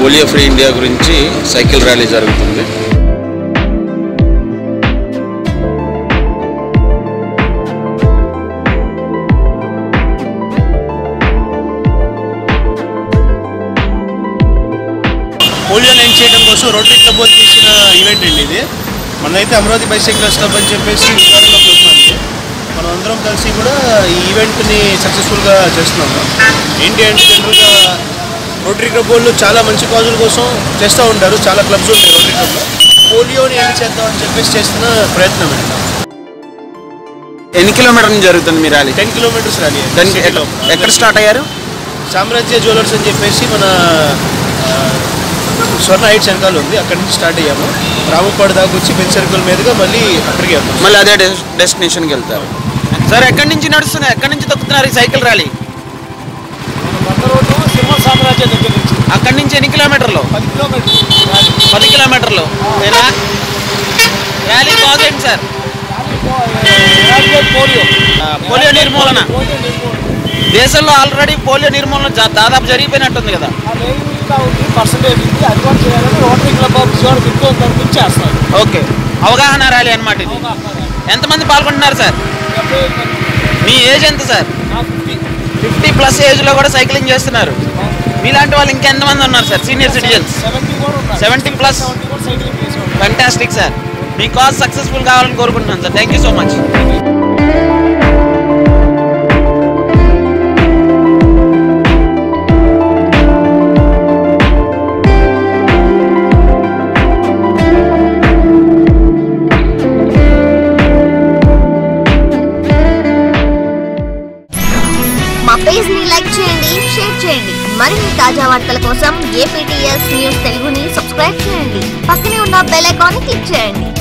Polio free India గురించి cycle rally జరుగుతుంది. Polio end చేయడం కోసం రోటరీ క్లబ్ వాళ్ళు చేసిన ఈవెంట్ అండి ఇది. మనైతే అమరావతి బైసైకిల్ క్లబ్ అని చెప్పేసి మనందరం కలిసి కూడా ఈ ఈవెంట్ని సక్సెస్ఫుల్గా చేస్తున్నాము. ఏంటి అంటే జనరల్గా రోటరీ క్లబ్ వాళ్ళు చాలా మంచి కాజుల కోసం చేస్తూ ఉంటారు, చాలా క్లబ్స్ ఉంటాయి రోటరీ క్లబ్లో. పోలియోని ఏం చేద్దామని చెప్పేసి చేస్తున్న ప్రయత్నం అండి. ఎన్ని కిలోమీటర్ నుంచి జరుగుతుంది మీ ర్యాలీ? 10 kilometres rally. ఎక్కడ స్టార్ట్ అయ్యారు? సామ్రాజ్య జ్యువెలర్స్ అని చెప్పేసి మన స్వర్ణ హైట్స్ వెనకాల ఉంది, అక్కడి నుంచి స్టార్ట్ అయ్యాము. రామపాడు దాకా వచ్చి పెన్ సర్కిల్ మీదుగా మళ్ళీ అక్కడికి వెళ్తాం, మళ్ళీ అదే డెస్టినేషన్కి వెళ్తారు. సార్ ఎక్కడి నుంచి నడుస్తున్నాయి, ఎక్కడి నుంచి తొక్కుతున్నారు ఈ సైకిల్ ర్యాలీ? రోడ్డు సింహ సామ్రాజ్యం దగ్గర నుంచి. అక్కడి నుంచి ఎన్ని కిలోమీటర్లు? 10 కిలోమీటర్లు. ర్యాలీ కాజ్ ఏంటి సార్? పోలియో నిర్మూలన. దేశంలో ఆల్రెడీ పోలియో నిర్మూలన దాదాపు జరిగిపోయినట్టుంది కదా, పర్సంటేజ్ ఉంది, అది కూడా చేయాలని రోటరీ క్లబ్ ఆఫ్ విజయవాడ ఎక్కువ తరఫు చేస్తారు. ఓకే, అవగాహన ర్యాలీ అనమాట ఇది. ఎంతమంది పాల్గొంటున్నారు సార్? మీ ఏజ్ ఎంత సార్? 50+ ఏజ్లో కూడా సైక్లింగ్ చేస్తున్నారు. మీలాంటి వాళ్ళు ఇంకెంతమంది ఉన్నారు sir? Senior citizens 70+. Fantastic sir, మీ కాజ్ సక్సెస్ఫుల్ కావాలని కోరుకుంటున్నాను sir. Thank you so much. పేజ్ని లైక్ చేయండి, షేర్ చేయండి. మరిన్ని తాజా వార్తల కోసం APTS News తెలుగుని సబ్స్క్రైబ్ చేయండి. పక్కనే ఉన్న బెల్ ఐకాన్ క్లిక్ చేయండి.